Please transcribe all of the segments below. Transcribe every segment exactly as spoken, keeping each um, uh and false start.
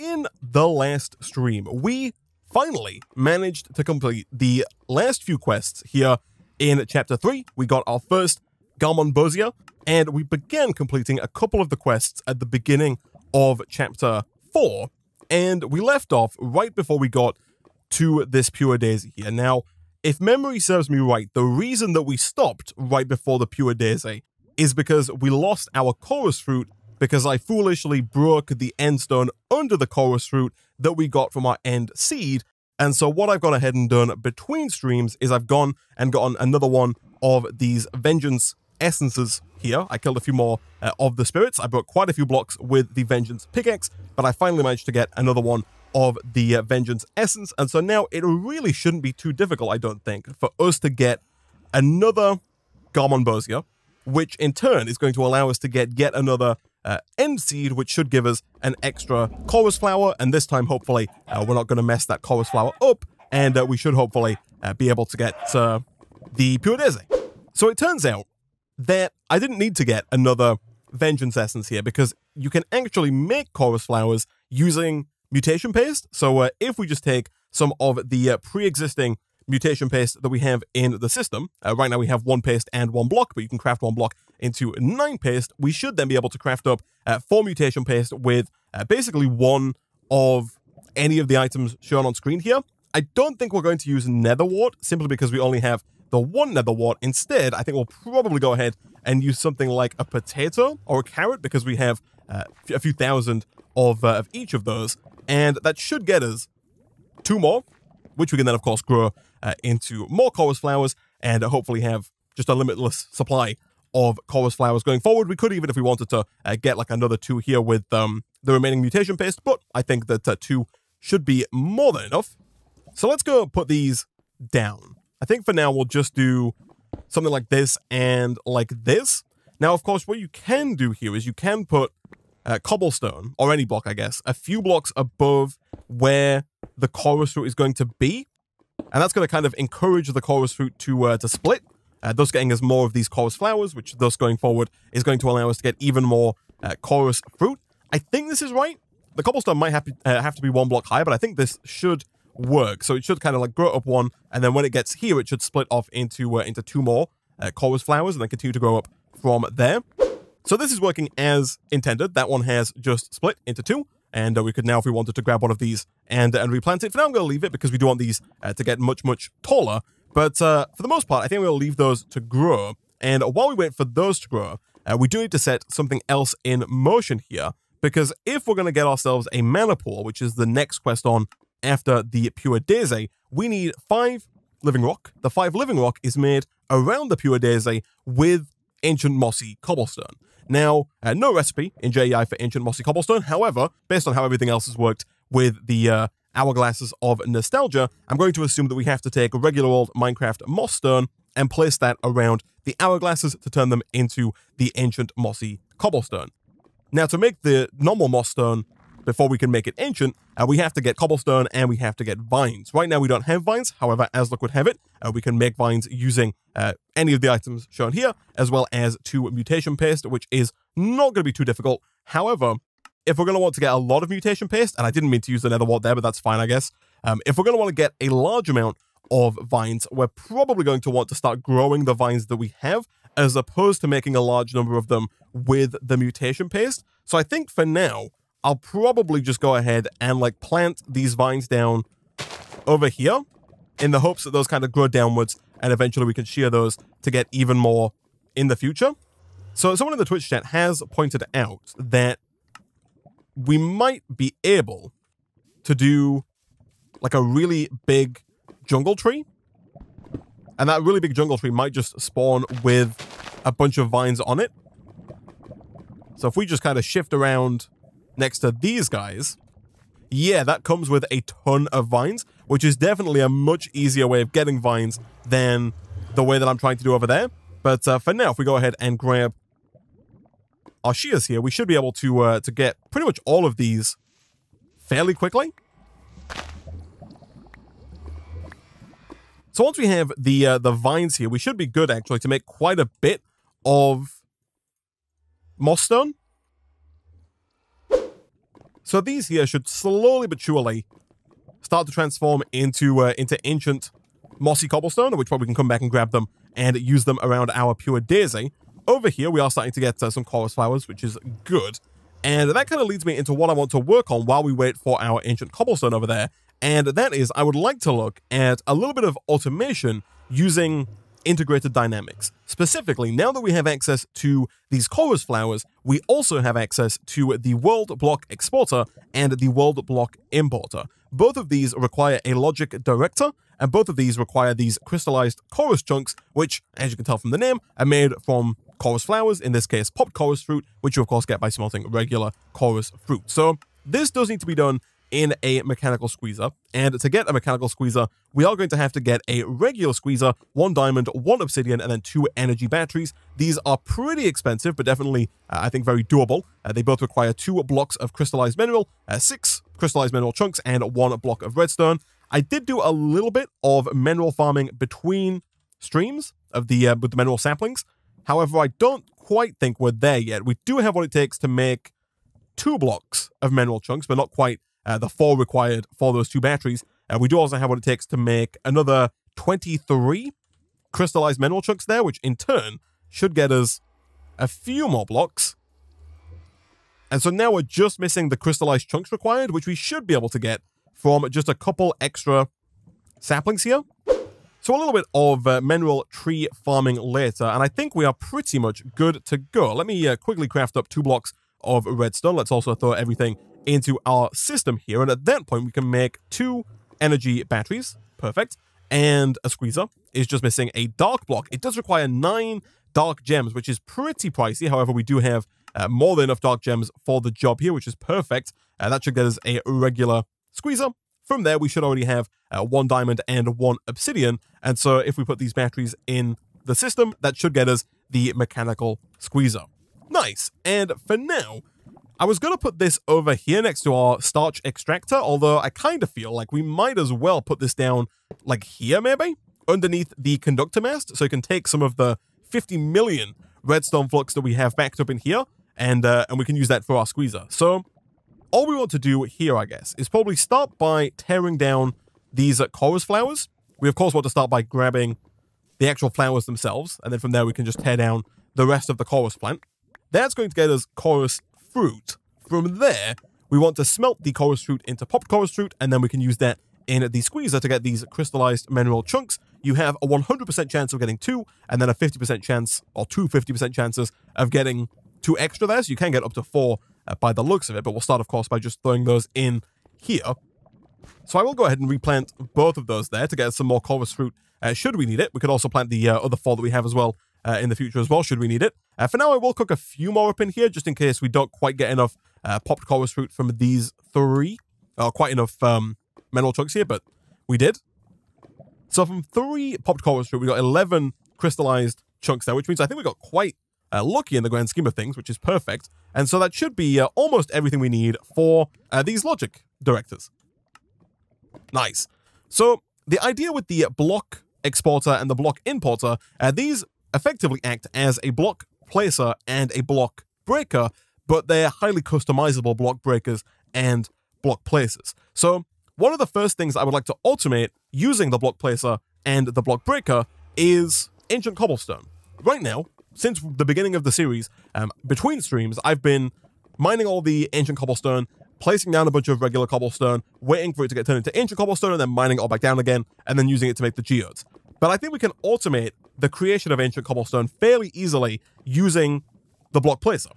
in the last stream, we finally managed to complete the last few quests here in Chapter three. We got our first Garmonbozia, and we began completing a couple of the quests at the beginning of Chapter four, and we left off right before we got to this Pure Daisy here. Now, if memory serves me right, the reason that we stopped right before the Pure Daisy is because we lost our Chorus Fruit because I foolishly broke the End Stone under the Chorus Fruit that we got from our End Seed. And so what I've gone ahead and done between streams is I've gone and gotten another one of these Vengeance Essences here. I killed a few more uh, of the spirits. I broke quite a few blocks with the Vengeance Pickaxe, but I finally managed to get another one of the uh, Vengeance Essence. And so now it really shouldn't be too difficult, I don't think, for us to get another Garmonbozia, which in turn is going to allow us to get yet another uh, End Seed, which should give us an extra Chorus Flower. And this time, hopefully, uh, we're not going to mess that Chorus Flower up, and uh, we should hopefully uh, be able to get uh, the Pure Daisy. So it turns out that I didn't need to get another Vengeance Essence here, because you can actually make Chorus Flowers using Mutation Paste. So uh, if we just take some of the uh, pre-existing Mutation Paste that we have in the system, uh, right now we have one paste and one block, but you can craft one block into nine paste. We should then be able to craft up uh, four Mutation Paste with uh, basically one of any of the items shown on screen here. I don't think we're going to use Nether Wart, simply because we only have the one Nether Wart. Instead, I think we'll probably go ahead and use something like a potato or a carrot, because we have uh, a few thousand of, uh, of each of those. And that should get us two more, which we can then, of course, grow uh, into more Chorus Flowers and uh, hopefully have just a limitless supply of Chorus Flowers going forward. We could, even if we wanted to, uh, get like another two here with um, the remaining Mutation Paste, but I think that uh, two should be more than enough. So let's go put these down. I think for now we'll just do something like this and like this. Now, of course, what you can do here is you can put uh, cobblestone, or any block, I guess, a few blocks above where the Chorus Fruit is going to be. And that's going to kind of encourage the Chorus Fruit to, uh, to split, uh, thus getting us more of these Chorus Flowers, which thus going forward is going to allow us to get even more uh, Chorus Fruit. I think this is right. The cobblestone might have to, uh, have to be one block high, but I think this should work. So it should kind of like grow up one, and then when it gets here, it should split off into uh, into two more uh, Chorus Flowers, and then continue to grow up from there. So this is working as intended. That one has just split into two, and uh, we could now, if we wanted, to grab one of these and uh, and replant it. For now, I'm going to leave it, because we do want these uh, to get much, much taller. But uh, for the most part, I think we'll leave those to grow. And while we wait for those to grow, uh, we do need to set something else in motion here, because if we're going to get ourselves a Mana Pool, which is the next quest on after the Pure Daisy, we need five Living Rock. The five Living Rock is made around the Pure Daisy with Ancient Mossy Cobblestone. Now, uh, no recipe in J E I for Ancient Mossy Cobblestone. However, based on how everything else has worked with the uh, Hourglasses of Nostalgia, I'm going to assume that we have to take regular old Minecraft Moss Stone and place that around the Hourglasses to turn them into the Ancient Mossy Cobblestone. Now, to make the normal Moss Stone, before we can make it ancient, uh, we have to get cobblestone and we have to get vines. Right now we don't have vines, however, as luck would have it, uh, we can make vines using uh, any of the items shown here, as well as two mutation paste, which is not going to be too difficult. However, if we're going to want to get a lot of mutation paste, and I didn't mean to use the nether wart there, but that's fine, I guess. Um, if we're going to want to get a large amount of vines, we're probably going to want to start growing the vines that we have, as opposed to making a large number of them with the mutation paste. So I think for now, I'll probably just go ahead and like plant these vines down over here in the hopes that those kind of grow downwards, and eventually we can shear those to get even more in the future. So someone in the Twitch chat has pointed out that we might be able to do like a really big jungle tree. And that really big jungle tree might just spawn with a bunch of vines on it. So if we just kind of shift around next to these guys, yeah, that comes with a ton of vines, which is definitely a much easier way of getting vines than the way that I'm trying to do over there. But uh, for now, if we go ahead and grab our shears here, we should be able to uh, to get pretty much all of these fairly quickly. So once we have the uh, the vines here, we should be good actually to make quite a bit of moss stone. So these here should slowly but surely start to transform into uh, into ancient mossy cobblestone, at which point we can come back and grab them and use them around our Pure Daisy. Over here, we are starting to get uh, some chorus flowers, which is good. And that kind of leads me into what I want to work on while we wait for our ancient cobblestone over there. And that is, I would like to look at a little bit of automation using Integrated Dynamics. Specifically, now that we have access to these chorus flowers, we also have access to the world block exporter and the world block importer. Both of these require a logic director, and both of these require these crystallized chorus chunks, which, as you can tell from the name, are made from chorus flowers, in this case popped chorus fruit, which you of course get by smelting regular chorus fruit. So this does need to be done in a mechanical squeezer, and to get a mechanical squeezer, we are going to have to get a regular squeezer, one diamond, one obsidian, and then two energy batteries. These are pretty expensive, but definitely, uh, I think, very doable. Uh, they both require two blocks of crystallized mineral, uh, six crystallized mineral chunks, and one block of redstone. I did do a little bit of mineral farming between streams of the uh, with the mineral saplings. However, I don't quite think we're there yet. We do have what it takes to make two blocks of mineral chunks, but not quite Uh, the four required for those two batteries. Uh, we do also have what it takes to make another twenty-three crystallized mineral chunks there, which in turn should get us a few more blocks. And so now we're just missing the crystallized chunks required, which we should be able to get from just a couple extra saplings here. So a little bit of uh, mineral tree farming later, and I think we are pretty much good to go. Let me uh, quickly craft up two blocks of redstone. Let's also throw everything into our system here, and at that point we can make two energy batteries. Perfect. And a squeezer is just missing a dark block. It does require nine dark gems, which is pretty pricey. However, we do have uh, more than enough dark gems for the job here, which is perfect. Uh, that should get us a regular squeezer. From there, we should already have uh, one diamond and one obsidian, and so if we put these batteries in the system, that should get us the mechanical squeezer. Nice. And for now, I was going to put this over here next to our starch extractor, although I kind of feel like we might as well put this down like here, maybe underneath the conductor mast, so you can take some of the fifty million redstone flux that we have backed up in here, and uh, and we can use that for our squeezer. So all we want to do here, I guess, is probably start by tearing down these uh, chorus flowers. We of course want to start by grabbing the actual flowers themselves, and then from there we can just tear down the rest of the chorus plant. That's going to get us chorus fruit. From there, we want to smelt the chorus fruit into popped chorus fruit, and then we can use that in the squeezer to get these crystallized mineral chunks. You have a one hundred percent chance of getting two, and then a fifty percent chance, or two fifty percent chances of getting two extra there, so you can get up to four uh, by the looks of it, but we'll start, of course, by just throwing those in here. So I will go ahead and replant both of those there to get some more chorus fruit uh, should we need it. We could also plant the uh, other four that we have as well Uh, in the future as well, should we need it. Uh, for now, I will cook a few more up in here, just in case we don't quite get enough uh, popped chorus fruit from these three. Or quite enough um, mineral chunks here, but we did. So from three popped chorus fruit, we got eleven crystallized chunks there, which means I think we got quite uh, lucky in the grand scheme of things, which is perfect. And so that should be uh, almost everything we need for uh, these logic directors. Nice. So the idea with the block exporter and the block importer, uh, these effectively act as a block placer and a block breaker, but they're highly customizable block breakers and block placers. So one of the first things I would like to automate using the block placer and the block breaker is ancient cobblestone. Right now, since the beginning of the series, um, between streams, I've been mining all the ancient cobblestone, placing down a bunch of regular cobblestone, waiting for it to get turned into ancient cobblestone, and then mining it all back down again, and then using it to make the geodes. But I think we can automate the creation of ancient cobblestone fairly easily using the block placer.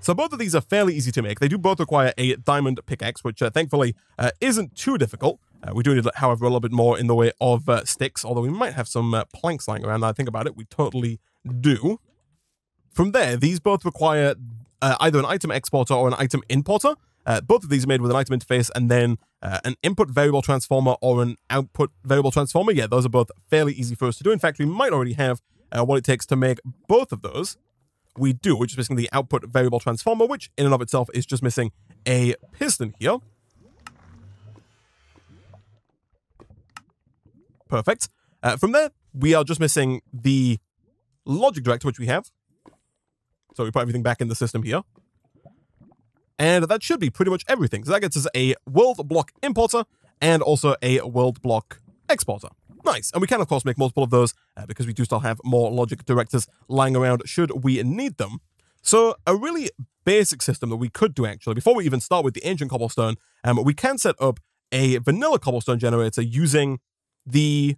So both of these are fairly easy to make. They do both require a diamond pickaxe, which uh, thankfully uh, isn't too difficult. Uh, we do need, however, a little bit more in the way of uh, sticks, although we might have some uh, planks lying around. Now I think about it, we totally do. From there, these both require uh, either an item exporter or an item importer. Uh, both of these are made with an item interface and then uh, an input variable transformer or an output variable transformer. Yeah, those are both fairly easy for us to do. In fact, we might already have uh, what it takes to make both of those. We do, which is basically the output variable transformer, which in and of itself is just missing a piston here. Perfect. Uh, from there, we are just missing the logic director, which we have. So we put everything back in the system here. And that should be pretty much everything. So that gets us a world block importer and also a world block exporter. Nice. And we can, of course, make multiple of those uh, because we do still have more logic directors lying around should we need them. So a really basic system that we could do, actually, before we even start with the ancient cobblestone, um, we can set up a vanilla cobblestone generator using the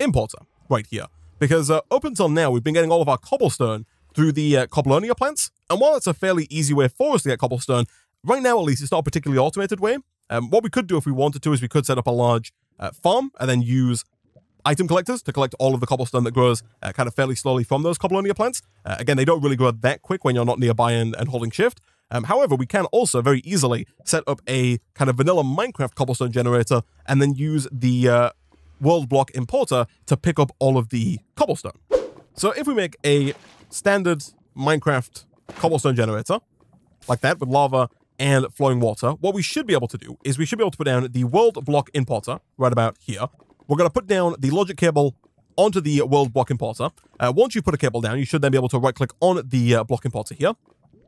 importer right here. Because uh, up until now, we've been getting all of our cobblestone through the uh, Cobblonia plants. And while it's a fairly easy way for us to get cobblestone, right now at least it's not a particularly automated way. Um, what we could do if we wanted to is we could set up a large uh, farm and then use item collectors to collect all of the cobblestone that grows uh, kind of fairly slowly from those Cobblonia plants. Uh, again, they don't really grow that quick when you're not nearby and, and holding shift. Um, however, we can also very easily set up a kind of vanilla Minecraft cobblestone generator and then use the uh, world block importer to pick up all of the cobblestone. So if we make a standard Minecraft cobblestone generator like that with lava and flowing water, what we should be able to do is we should be able to put down the world block importer right about here. We're going to put down the logic cable onto the world block importer. Uh, once you put a cable down, you should then be able to right click on the uh, block importer here,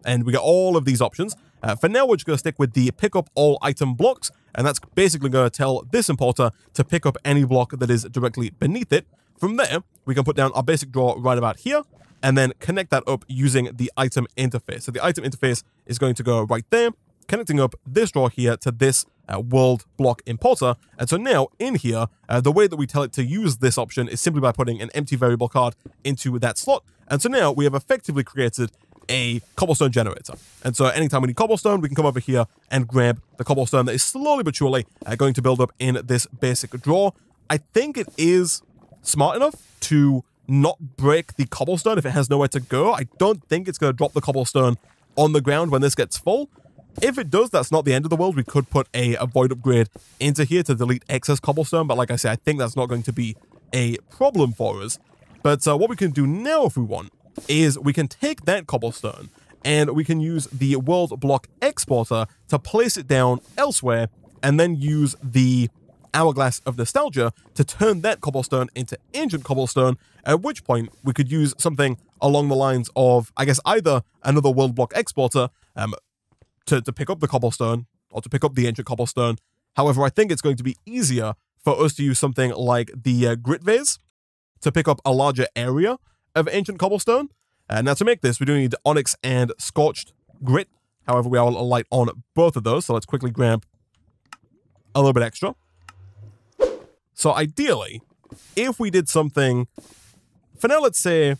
and we get all of these options. Uh, for now, we're just going to stick with the pick up all item blocks, and that's basically going to tell this importer to pick up any block that is directly beneath it. From there, we can put down our basic draw right about here and then connect that up using the item interface. So the item interface is going to go right there, connecting up this draw here to this uh, world block importer. And so now in here, uh, the way that we tell it to use this option is simply by putting an empty variable card into that slot. And so now we have effectively created a cobblestone generator. And so anytime we need cobblestone, we can come over here and grab the cobblestone that is slowly but surely uh, going to build up in this basic draw. I think it is smart enough to not break the cobblestone if it has nowhere to go. I don't think it's going to drop the cobblestone on the ground when this gets full. If it does, that's not the end of the world. We could put a, a void upgrade into here to delete excess cobblestone, but like I say, I think that's not going to be a problem for us. But uh, what we can do now if we want is we can take that cobblestone and we can use the world block exporter to place it down elsewhere and then use the Hourglass of Nostalgia to turn that cobblestone into ancient cobblestone, at which point we could use something along the lines of, I guess, either another world block exporter um, to, to pick up the cobblestone or to pick up the ancient cobblestone. However, I think it's going to be easier for us to use something like the uh, grit vase to pick up a larger area of ancient cobblestone. Uh, now to make this, we do need onyx and scorched grit. However, we are light on both of those, so let's quickly grab a little bit extra. So ideally, if we did something, for now, let's say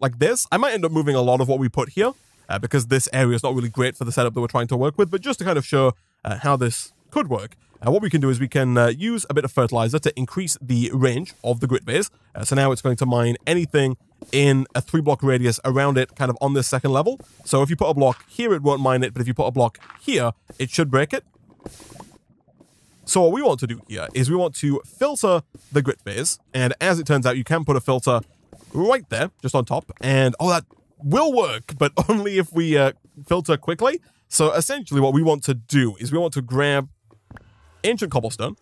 like this, I might end up moving a lot of what we put here uh, because this area is not really great for the setup that we're trying to work with. But just to kind of show uh, how this could work, uh, what we can do is we can uh, use a bit of fertilizer to increase the range of the grit base. Uh, so now it's going to mine anything in a three block radius around it, kind of on this second level. So if you put a block here, it won't mine it. But if you put a block here, it should break it. So what we want to do here is we want to filter the grit phase. And as it turns out, you can put a filter right there, just on top. And oh, that will work, but only if we uh, filter quickly. So essentially what we want to do is we want to grab ancient cobblestone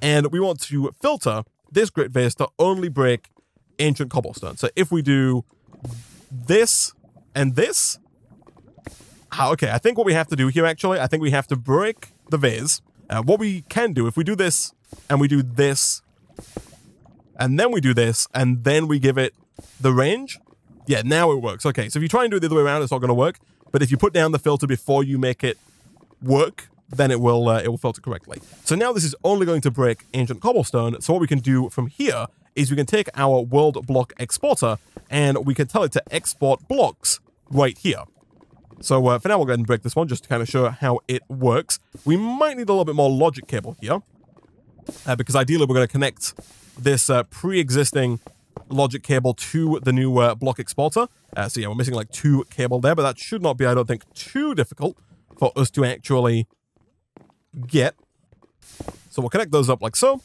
and we want to filter this grit phase to only break ancient cobblestone. So if we do this and this, ah, okay, I think what we have to do here, actually, I think we have to break the vase. Uh, what we can do, if we do this, and we do this, and then we do this, and then we give it the range, yeah, now it works. Okay, so if you try and do it the other way around, it's not going to work. But if you put down the filter before you make it work, then it will uh, it will filter correctly. So now this is only going to break ancient cobblestone. So what we can do from here is we can take our world block exporter, and we can tell it to export blocks right here. So uh, for now, we'll go ahead and break this one just to kind of show how it works. We might need a little bit more logic cable here uh, because ideally we're going to connect this uh, pre-existing logic cable to the new uh, block exporter. Uh, so yeah, we're missing like two cable there, but that should not be, I don't think, too difficult for us to actually get. So we'll connect those up like so.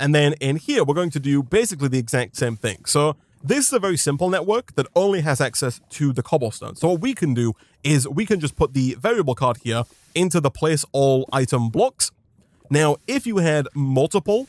And then in here, we're going to do basically the exact same thing. So this is a very simple network that only has access to the cobblestone. So what we can do is we can just put the variable card here into the place all item blocks. Now, if you had multiple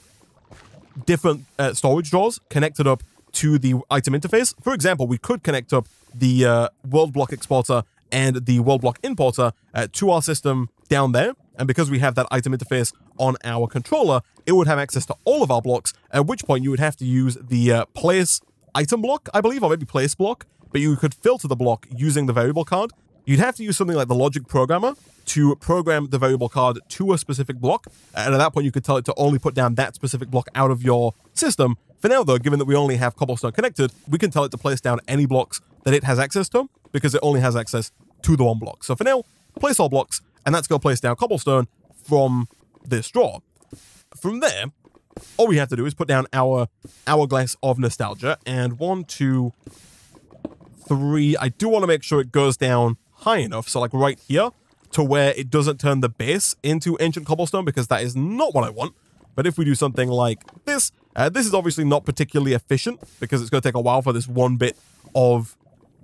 different uh, storage drawers connected up to the item interface, for example, we could connect up the uh, world block exporter and the world block importer uh, to our system down there. And because we have that item interface on our controller, it would have access to all of our blocks, at which point you would have to use the uh, place item block, I believe, or maybe place block, but you could filter the block using the variable card. You'd have to use something like the logic programmer to program the variable card to a specific block. And at that point, you could tell it to only put down that specific block out of your system. For now, though, given that we only have cobblestone connected, we can tell it to place down any blocks that it has access to because it only has access to the one block. So for now, place all blocks, and that's going to place down cobblestone from this drawer. From there, all we have to do is put down our Hourglass of Nostalgia, and one, two, three. I do want to make sure it goes down high enough, so like right here, to where it doesn't turn the base into ancient cobblestone, because that is not what I want. But if we do something like this, uh, this is obviously not particularly efficient, because it's going to take a while for this one bit of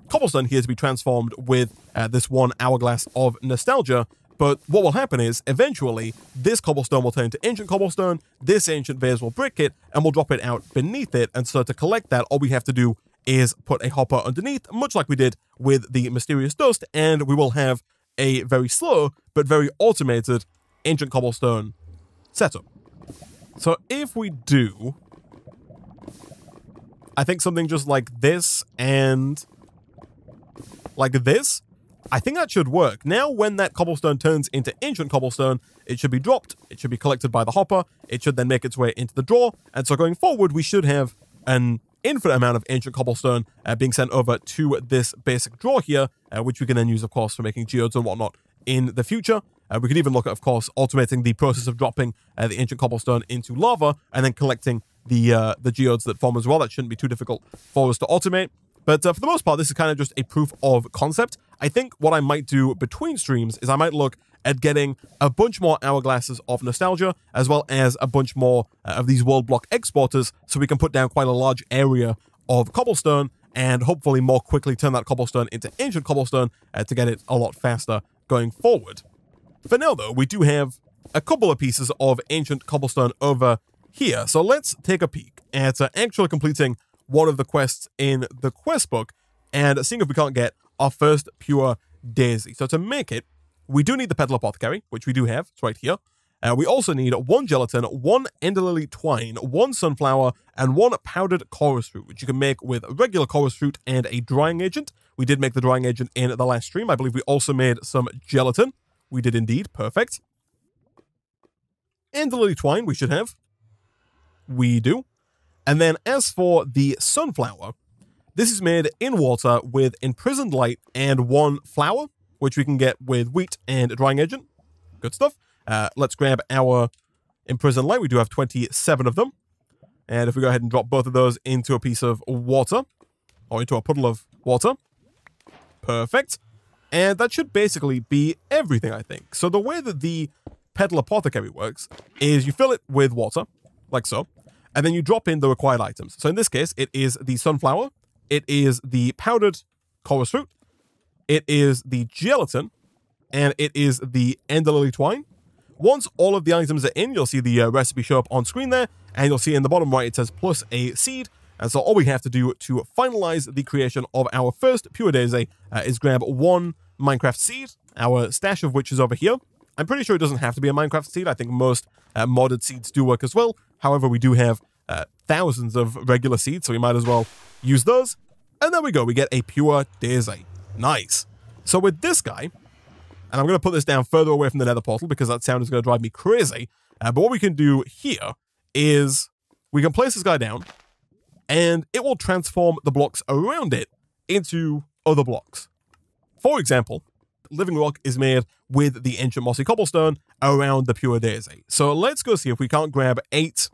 cobblestone here to be transformed with uh, this one Hourglass of Nostalgia. But what will happen is, eventually, this cobblestone will turn into ancient cobblestone, this ancient vase will brick it, and we'll drop it out beneath it. And so to collect that, all we have to do is put a hopper underneath, much like we did with the mysterious dust, and we will have a very slow but very automated ancient cobblestone setup. So if we do, I think something just like this and like this, I think that should work. Now, when that cobblestone turns into ancient cobblestone, it should be dropped, it should be collected by the hopper, it should then make its way into the drawer, and so going forward, we should have an infinite amount of ancient cobblestone uh, being sent over to this basic drawer here, uh, which we can then use, of course, for making geodes and whatnot in the future. Uh, we could even look at, of course, automating the process of dropping uh, the ancient cobblestone into lava and then collecting the uh, the geodes that form as well. That shouldn't be too difficult for us to automate. But uh, for the most part, this is kind of just a proof of concept. I think what I might do between streams is I might look at getting a bunch more Hourglasses of Nostalgia, as well as a bunch more uh, of these world block exporters, so we can put down quite a large area of cobblestone and hopefully more quickly turn that cobblestone into ancient cobblestone uh, to get it a lot faster going forward. For now, though, we do have a couple of pieces of ancient cobblestone over here, so let's take a peek at uh, actually completing one of the quests in the quest book and seeing if we can't get our first Pure Daisy. So to make it, we do need the Petal Apothecary, which we do have. It's right here. Uh, we also need one gelatin, one enderlily twine, one sunflower, and one powdered chorus fruit, which you can make with regular chorus fruit and a drying agent. We did make the drying agent in the last stream. I believe we also made some gelatin. We did indeed. Perfect. Enderlily twine we should have. We do. And then as for the sunflower, this is made in water with imprisoned light and one flower, which we can get with wheat and a drying agent. Good stuff. Uh, let's grab our imprisoned light. We do have twenty-seven of them. And if we go ahead and drop both of those into a piece of water, or into a puddle of water. Perfect. And that should basically be everything, I think. So the way that the Petal Apothecary works is you fill it with water, like so, and then you drop in the required items. So in this case, it is the sunflower, it is the powdered chorus fruit, it is the gelatin, and it is the enderlily twine. Once all of the items are in, you'll see the uh, recipe show up on screen there, and you'll see in the bottom right it says plus a seed. And so all we have to do to finalize the creation of our first Pure Daisy uh, is grab one Minecraft seed, our stash of which is over here. I'm pretty sure it doesn't have to be a Minecraft seed. I think most uh, modded seeds do work as well. However, we do have uh, thousands of regular seeds, so we might as well use those. And there we go. We get a Pure Daisy. Nice. So with this guy, and I'm going to put this down further away from the nether portal because that sound is going to drive me crazy. Uh, but what we can do here is we can place this guy down, and it will transform the blocks around it into other blocks. For example, Living Rock is made with the ancient mossy cobblestone around the Pure Daisy. So let's go see if we can't grab eight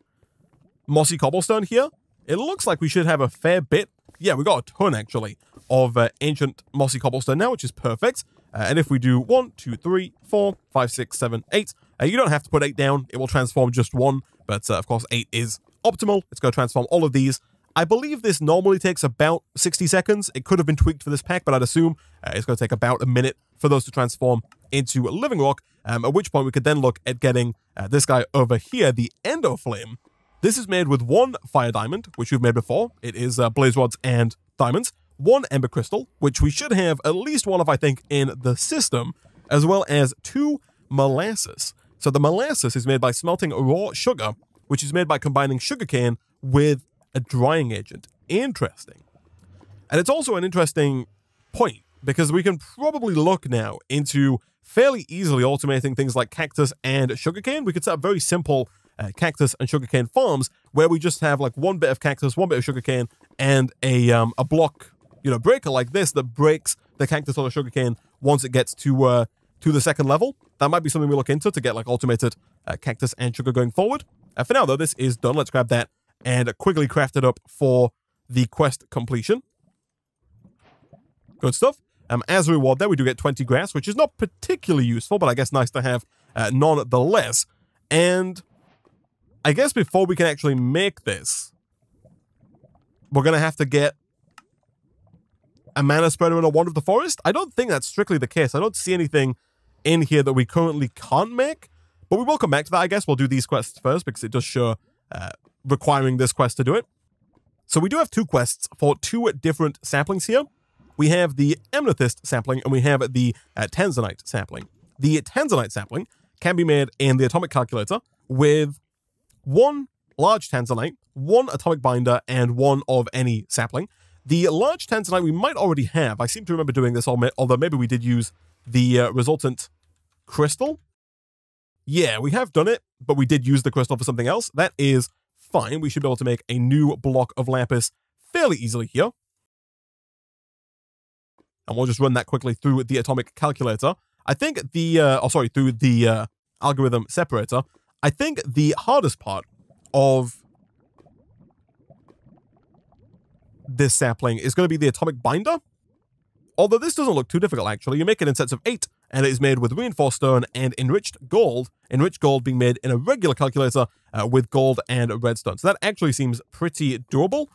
mossy cobblestone here. It looks like we should have a fair bit. Yeah, we got a ton, actually, of uh, ancient mossy cobblestone now, which is perfect. Uh, and if we do one, two, three, four, five, six, seven, eight, uh, you don't have to put eight down. It will transform just one. But uh, of course, eight is optimal. It's going to transform all of these. I believe this normally takes about sixty seconds. It could have been tweaked for this pack, but I'd assume uh, it's going to take about a minute for those to transform into Living Rock, um, at which point we could then look at getting uh, this guy over here, the Endoflame. This is made with one fire diamond, which we've made before. It is uh, blaze rods and diamonds. one Ember Crystal, which we should have at least one of, I think, in the system, as well as two molasses. So the molasses is made by smelting raw sugar, which is made by combining sugarcane with a drying agent. Interesting. And it's also an interesting point, because we can probably look now into fairly easily automating things like cactus and sugarcane. We could set up very simple uh, cactus and sugarcane farms where we just have like one bit of cactus, one bit of sugarcane, and a um, a block, you know, breaker like this that breaks the cactus or the sugarcane once it gets to uh, to the second level. That might be something we look into to get like automated uh, cactus and sugar going forward. Uh, for now, though, this is done. Let's grab that and quickly craft it up for the quest completion. Good stuff. Um, as a reward there, we do get twenty grass, which is not particularly useful, but I guess nice to have uh, nonetheless. And I guess before we can actually make this, we're going to have to get a Mana Spreader and a Wand of the Forest. I don't think that's strictly the case. I don't see anything in here that we currently can't make, but we will come back to that. I guess we'll do these quests first, because it does show uh, requiring this quest to do it. So we do have two quests for two different saplings here. We have the Amethyst sapling, and we have the uh, Tanzanite sapling. The Tanzanite sapling can be made in the Atomic Calculator with one large Tanzanite, one Atomic Binder, and one of any sapling. The large Tanzanite we might already have. I seem to remember doing this, although maybe we did use the uh, resultant crystal. Yeah, we have done it, but we did use the crystal for something else. That is fine. We should be able to make a new block of lapis fairly easily here. And we'll just run that quickly through the Atomic Calculator. I think the, uh, oh, sorry, through the uh, Algorithm Separator. I think the hardest part of this sapling is going to be the Atomic Binder. Although this doesn't look too difficult, actually. You make it in sets of eight, and it is made with reinforced stone and enriched gold. Enriched gold being made in a regular calculator uh, with gold and redstone. So that actually seems pretty doable.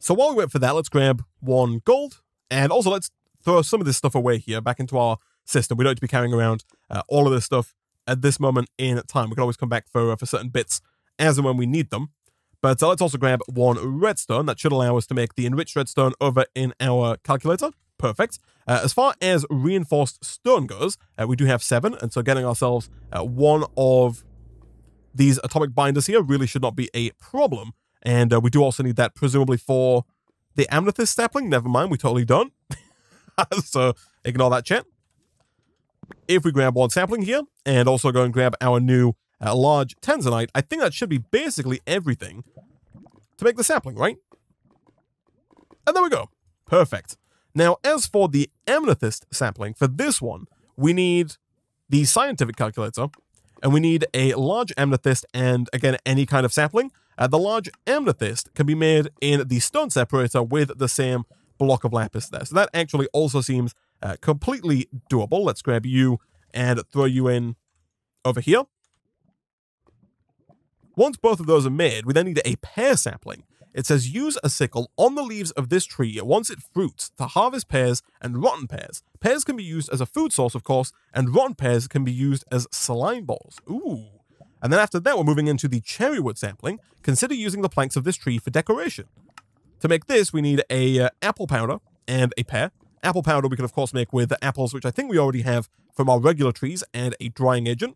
So while we wait for that, let's grab one gold, and also let's throw some of this stuff away here back into our system. We don't need to be carrying around uh, all of this stuff at this moment in time. We can always come back for, uh, for certain bits as and when we need them. But uh, let's also grab one redstone. That should allow us to make the enriched redstone over in our calculator. Perfect. Uh, as far as reinforced stone goes, uh, we do have seven. And so getting ourselves uh, one of these atomic binders here really should not be a problem. And uh, we do also need that presumably for the amethyst sapling. Never mind, we totally don't. So ignore that chat. If we grab one sapling here and also go and grab our new uh, large tanzanite, I think that should be basically everything to make the sapling, right? And there we go. Perfect. Now, as for the amethyst sapling, for this one, we need the scientific calculator, and we need a large amethyst and, again, any kind of sapling. Uh, the large amethyst can be made in the stone separator with the same block of lapis there. So that actually also seems uh, completely doable. Let's grab you and throw you in over here. Once both of those are made, we then need a pear sapling. It says use a sickle on the leaves of this tree once it fruits to harvest pears and rotten pears. Pears can be used as a food source, of course, and rotten pears can be used as slime balls. Ooh. And then after that, we're moving into the cherry wood sapling. Consider using the planks of this tree for decoration. To make this, we need a uh, apple powder and a pear. Apple powder we can, of course, make with apples, which I think we already have from our regular trees, and a drying agent.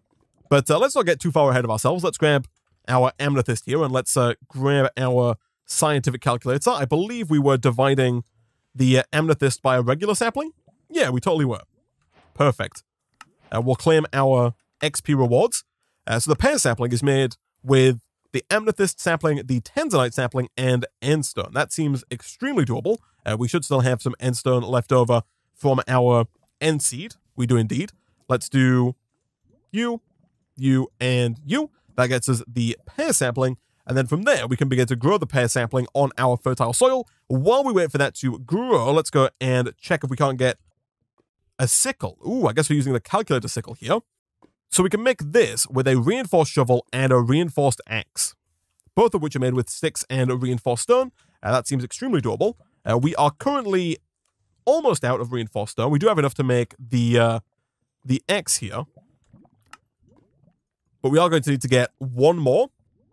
But uh, let's not get too far ahead of ourselves. Let's grab our amethyst here, and let's uh, grab our scientific calculator. I believe we were dividing the uh, amethyst by a regular sapling. Yeah, we totally were. Perfect. Uh, we'll claim our X P rewards. Uh, so the pear sapling is made with the amethyst sapling, the tanzanite sapling, and endstone. That seems extremely doable. Uh, we should still have some endstone left over from our end seed. We do indeed. Let's do you, you, and you. That gets us the pear sapling. And then from there, we can begin to grow the pear sapling on our fertile soil. While we wait for that to grow, let's go and check if we can't get a sickle. Ooh, I guess we're using the calculator sickle here. So we can make this with a reinforced shovel and a reinforced axe, both of which are made with sticks and a reinforced stone. Uh, that seems extremely doable. Uh, we are currently almost out of reinforced stone. We do have enough to make the uh, the axe here, but we are going to need to get one more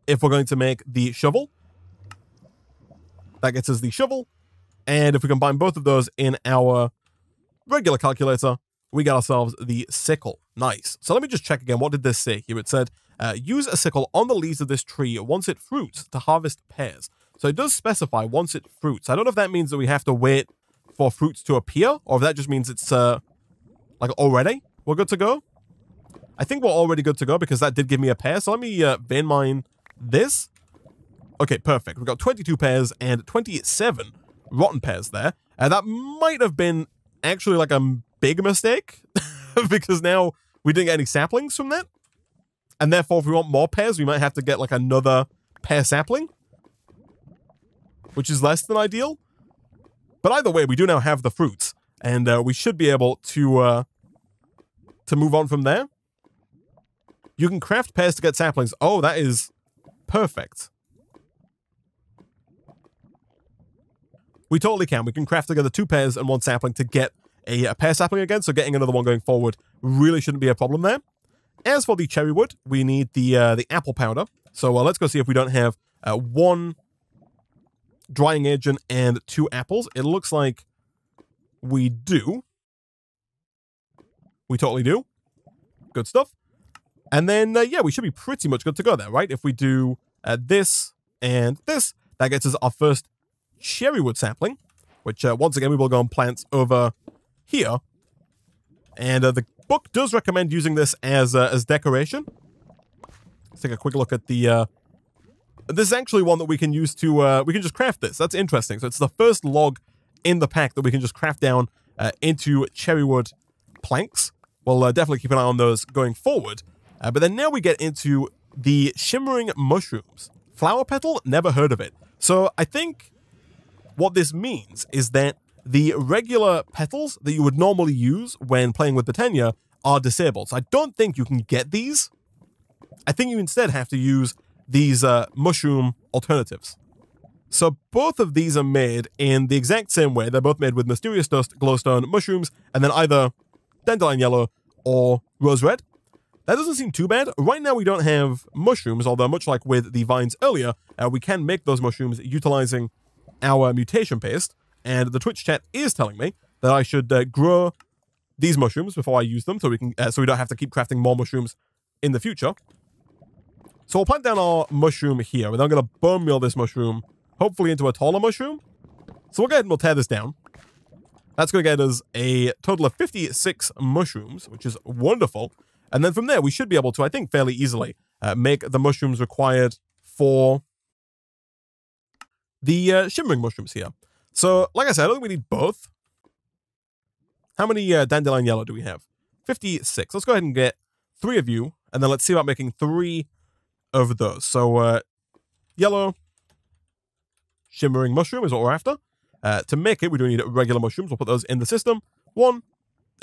if we're going to make the shovel. That gets us the shovel, And if we combine both of those in our regular calculator, we got ourselves the sickle. Nice. So let me just check again. What did this say here? It said, uh, use a sickle on the leaves of this tree once it fruits to harvest pears. So it does specify once it fruits. I don't know if that means that we have to wait for fruits to appear, or if that just means it's uh, like already we're good to go. I think we're already good to go because that did give me a pear. So let me uh, bin mine this. Okay, perfect. We've got twenty-two pears and twenty-seven rotten pears there. And that might have been actually like a big mistake because now we didn't get any saplings from that. And therefore, if we want more pears, we might have to get like another pear sapling, which is less than ideal. But either way, we do now have the fruits, and uh, we should be able to uh, to move on from there. You can craft pears to get saplings. Oh, that is perfect. We totally can. We can craft together two pears and one sapling to get a, a pear sapling again, so getting another one going forward really shouldn't be a problem there. As for the cherry wood, we need the uh, the apple powder. So uh, let's go see if we don't have uh, one drying agent and two apples. It looks like we do. We totally do. Good stuff. And then, uh, yeah, we should be pretty much good to go there, right? If we do uh, this and this, that gets us our first cherry wood sapling, which uh, once again, we will go and plant over here. And uh, the book does recommend using this as uh, as decoration. Let's take a quick look at the... Uh, this is actually one that we can use to... Uh, we can just craft this. That's interesting. So it's the first log in the pack that we can just craft down uh, into cherry wood planks. We'll uh, definitely keep an eye on those going forward. Uh, but then now we get into the shimmering mushrooms. Flower petal, never heard of it. So I think what this means is that the regular petals that you would normally use when playing with Botania are disabled. So I don't think you can get these. I think you instead have to use these uh, mushroom alternatives. So both of these are made in the exact same way. They're both made with mysterious dust, glowstone, mushrooms, and then either dandelion yellow or rose red. That doesn't seem too bad. Right now we don't have mushrooms, although much like with the vines earlier, uh, we can make those mushrooms utilizing our mutation paste. And the Twitch chat is telling me that I should uh, grow these mushrooms before I use them so we can uh, so we don't have to keep crafting more mushrooms in the future. So we'll plant down our mushroom here, and I'm going to bone meal this mushroom, hopefully into a taller mushroom. So we'll go ahead and we'll tear this down. That's going to get us a total of fifty-six mushrooms, which is wonderful. And then from there, we should be able to, I think, fairly easily uh, make the mushrooms required for the uh, shimmering mushrooms here. So, like I said, I don't think we need both. How many uh, dandelion yellow do we have? fifty-six. Let's go ahead and get three of you, and then let's see about making three of those. So, uh, yellow shimmering mushroom is what we're after. Uh, to make it, we do need regular mushrooms. We'll put those in the system. One.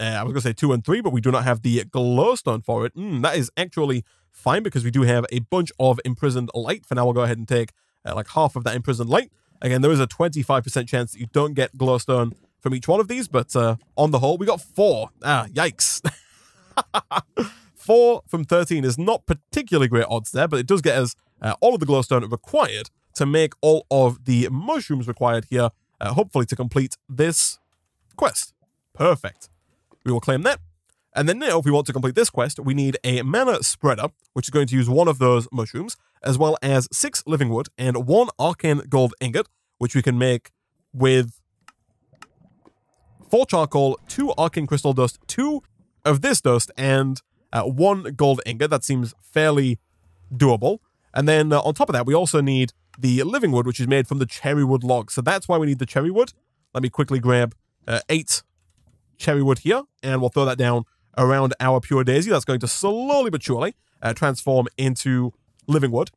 Uh, I was going to say two and three, but we do not have the glowstone for it. Mm, that is actually fine because we do have a bunch of imprisoned light. For now, we'll go ahead and take uh, like half of that imprisoned light. Again, there is a twenty-five percent chance that you don't get glowstone from each one of these, but uh, on the whole, we got four. Ah, yikes. Four from thirteen is not particularly great odds there, but it does get us uh, all of the glowstone required to make all of the mushrooms required here, uh, hopefully to complete this quest. Perfect. We will claim that. And then now, if we want to complete this quest, we need a Mana Spreader, which is going to use one of those mushrooms, as well as six living wood and one arcane gold ingot, which we can make with four charcoal, two arcane crystal dust, two of this dust, and uh, one gold ingot. That seems fairly doable. And then uh, on top of that, we also need the living wood, which is made from the cherry wood log. So that's why we need the cherry wood. Let me quickly grab uh, eight cherry wood here, and we'll throw that down around our Pure Daisy. That's going to slowly but surely uh, transform into living wood.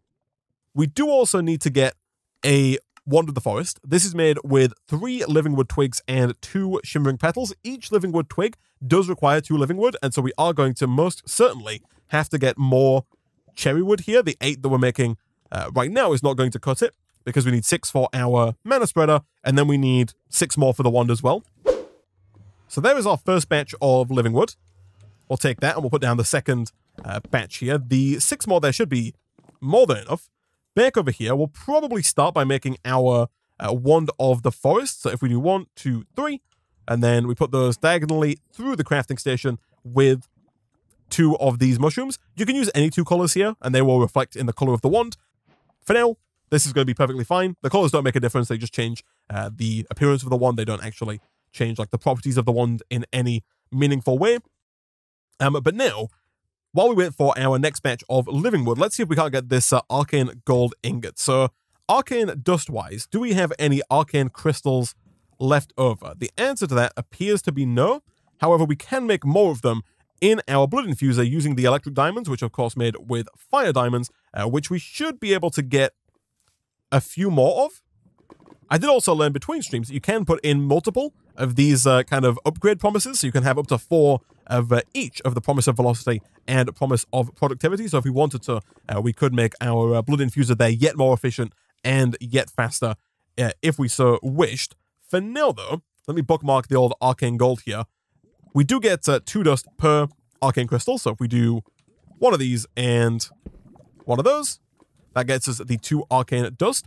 We do also need to get a Wand of the Forest. This is made with three living wood twigs and two shimmering petals. Each living wood twig does require two living wood, and so we are going to most certainly have to get more cherry wood here. The eight that we're making uh, right now is not going to cut it because we need six for our Mana Spreader, and then we need six more for the wand as well. So there is our first batch of living wood. We'll take that and we'll put down the second uh, batch here. The six more there should be more than enough. Back over here, we'll probably start by making our uh, Wand of the Forest. So if we do one, two, three, and then we put those diagonally through the crafting station with two of these mushrooms. You can use any two colors here, and they will reflect in the color of the wand. For now, this is going to be perfectly fine. The colors don't make a difference. They just change uh, the appearance of the wand. They don't actually change like the properties of the wand in any meaningful way. Um, but now, while we wait for our next batch of living wood, let's see if we can't get this uh, arcane gold ingot. So, arcane dust-wise, do we have any arcane crystals left over? The answer to that appears to be no. However, we can make more of them in our blood infuser using the electric diamonds, which are of course made with fire diamonds, uh, which we should be able to get a few more of. I did also learn between streams that you can put in multiple of these uh, kind of upgrade promises, so you can have up to four of uh, each of the promise of velocity and promise of productivity. So if we wanted to, uh, we could make our uh, blood infuser there yet more efficient and yet faster uh, if we so wished. For now though, let me bookmark the old arcane gold here. We do get uh, two dust per arcane crystal, so if we do one of these and one of those, that gets us the two arcane dust.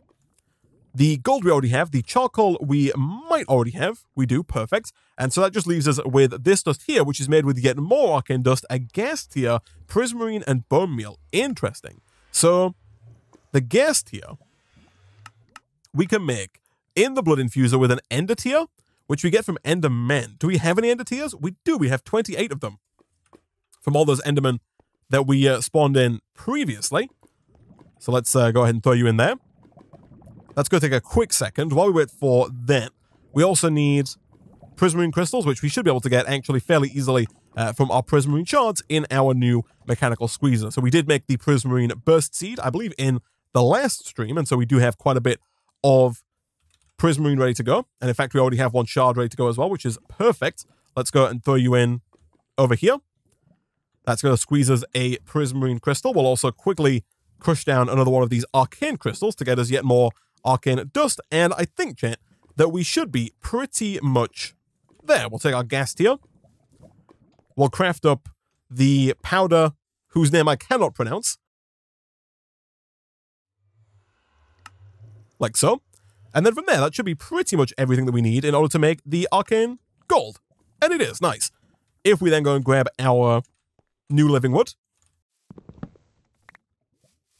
The gold we already have, the charcoal we might already have, we do, perfect. And so that just leaves us with this dust here, which is made with yet more arcane dust, a gas tier, prismarine, and bone meal. Interesting. So the gas tier we can make in the blood infuser with an ender tier, which we get from Endermen. Do we have any Ender Tears? We do. We have twenty-eight of them from all those Endermen that we uh, spawned in previously. So let's uh, go ahead and throw you in there. Let's go take a quick second while we wait for that. We also need Prismarine Crystals, which we should be able to get actually fairly easily uh, from our Prismarine Shards in our new Mechanical Squeezer. So we did make the Prismarine Burst Seed, I believe, in the last stream, and so we do have quite a bit of Prismarine ready to go, and in fact we already have one shard ready to go as well, which is perfect. Let's go and throw you in over here. That's going to squeeze us a Prismarine crystal. We'll also quickly crush down another one of these arcane crystals to get us yet more arcane dust, and I think, chat, that we should be pretty much there. We'll take our gas tier. We'll craft up the powder whose name I cannot pronounce. Like so. And then from there, that should be pretty much everything that we need in order to make the arcane gold. And it is, nice. If we then go and grab our new living wood,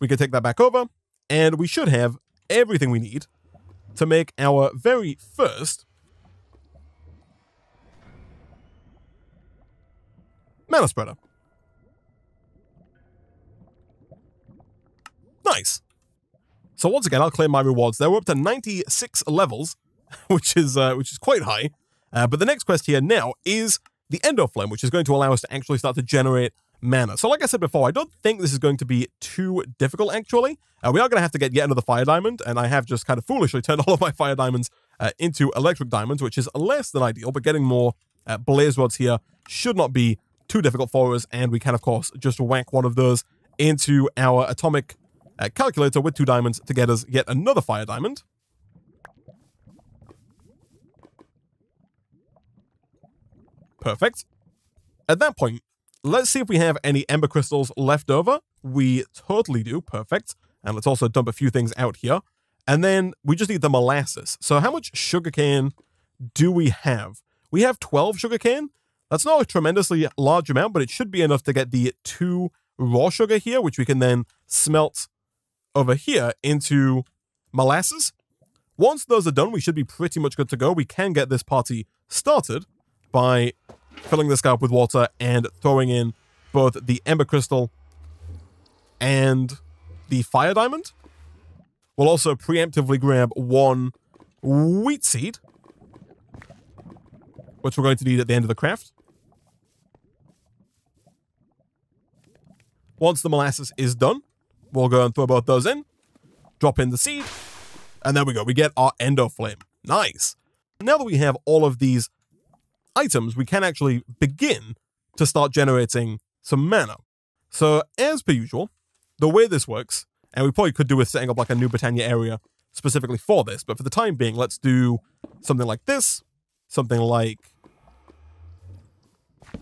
we can take that back over, and we should have everything we need to make our very first Mana Spreader. Nice. So once again, I'll claim my rewards. They're up to ninety-six levels, which is uh, which is quite high. Uh, but the next quest here now is the Endoflame, which is going to allow us to actually start to generate mana. So like I said before, I don't think this is going to be too difficult, actually. Uh, we are going to have to get yet another fire diamond, and I have just kind of foolishly turned all of my fire diamonds uh, into electric diamonds, which is less than ideal, but getting more uh, blaze rods here should not be too difficult for us, and we can, of course, just whack one of those into our atomic Uh, calculator with two diamonds to get us yet another fire diamond. Perfect. At that point, let's see if we have any ember crystals left over. We totally do. Perfect. And let's also dump a few things out here. And then we just need the molasses. So how much sugarcane do we have? We have twelve sugarcane. That's not a tremendously large amount, but it should be enough to get the two raw sugar here, which we can then smelt over here into molasses. Once those are done, we should be pretty much good to go. We can get this party started by filling this guy up with water and throwing in both the ember crystal and the fire diamond. We'll also preemptively grab one wheat seed, which we're going to need at the end of the craft. Once the molasses is done, we'll go and throw both those in, drop in the seed, and there we go. We get our Endoflame. Nice. Now that we have all of these items, we can actually begin to start generating some mana. So, as per usual, the way this works, and we probably could do with setting up like a new Botania area specifically for this, but for the time being, let's do something like this, something like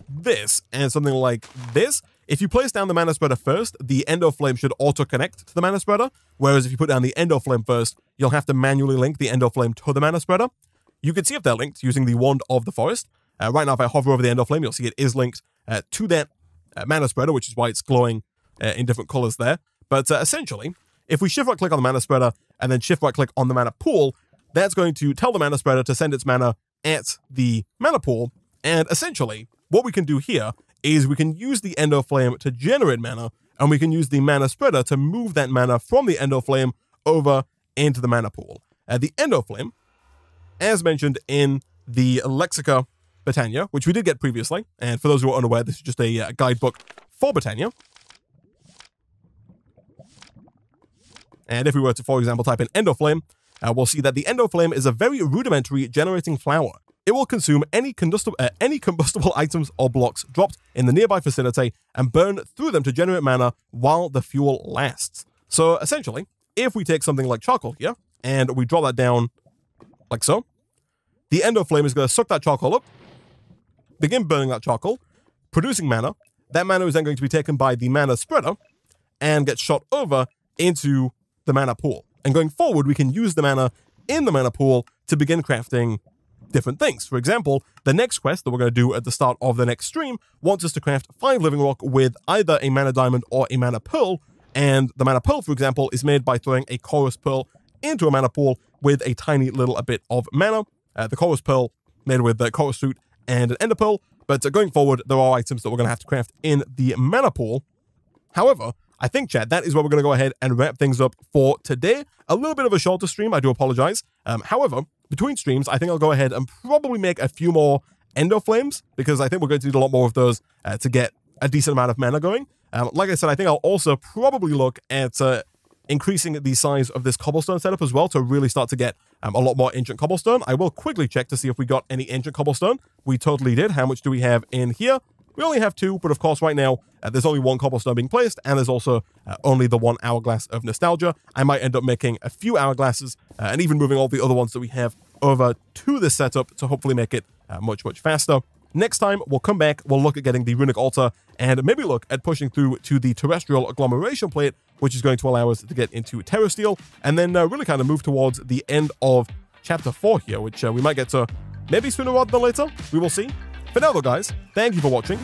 this, and something like this. If you place down the Mana Spreader first, the Endoflame should auto-connect to the Mana Spreader, whereas if you put down the Endoflame first, you'll have to manually link the Endoflame to the Mana Spreader. You can see if they're linked using the Wand of the Forest. Uh, right now, if I hover over the Endoflame, you'll see it is linked uh, to that uh, Mana Spreader, which is why it's glowing uh, in different colors there. But uh, essentially, if we shift-right-click on the Mana Spreader and then shift-right-click on the Mana Pool, that's going to tell the Mana Spreader to send its mana at the Mana Pool, and essentially, what we can do here is we can use the Endoflame to generate mana, and we can use the Mana Spreader to move that mana from the Endoflame over into the Mana Pool. Uh, the Endoflame, as mentioned in the Lexica Botania, which we did get previously, and for those who are unaware, this is just a uh, guidebook for Botania. And if we were to, for example, type in Endoflame, uh, we'll see that the Endoflame is a very rudimentary generating flower. It will consume any combustible, uh, any combustible items or blocks dropped in the nearby vicinity and burn through them to generate mana while the fuel lasts. So essentially, if we take something like charcoal here and we draw that down like so, the Endoflame is going to suck that charcoal up, begin burning that charcoal, producing mana. That mana is then going to be taken by the Mana Spreader and get shot over into the Mana Pool. And going forward, we can use the mana in the Mana Pool to begin crafting different things. For example, the next quest that we're going to do at the start of the next stream wants us to craft five Living Rock with either a Mana Diamond or a Mana Pearl, and the Mana Pearl, for example, is made by throwing a Chorus Pearl into a Mana Pool with a tiny little bit of mana. Uh, the Chorus Pearl made with the Chorus Fruit and an Ender Pearl, but uh, going forward, there are items that we're going to have to craft in the Mana Pool. However, I think, chat, that is where we're going to go ahead and wrap things up for today. A little bit of a shorter stream, I do apologize. Um, however, between streams, I think I'll go ahead and probably make a few more Endoflames, because I think we're going to need a lot more of those uh, to get a decent amount of mana going. Um, like I said, I think I'll also probably look at uh, increasing the size of this cobblestone setup as well to really start to get um, a lot more ancient cobblestone. I will quickly check to see if we got any ancient cobblestone. We totally did. How much do we have in here? We only have two, but of course right now uh, there's only one cobblestone being placed, and there's also uh, only the one Hourglass of Nostalgia. I might end up making a few hourglasses uh, and even moving all the other ones that we have over to this setup to hopefully make it uh, much, much faster. Next time, we'll come back, we'll look at getting the Runic Altar and maybe look at pushing through to the Terrestrial Agglomeration Plate, which is going to allow us to get into Terrasteel, and then uh, really kind of move towards the end of Chapter four here, which uh, we might get to maybe sooner rather than later. We will see. For now though, guys, thank you for watching.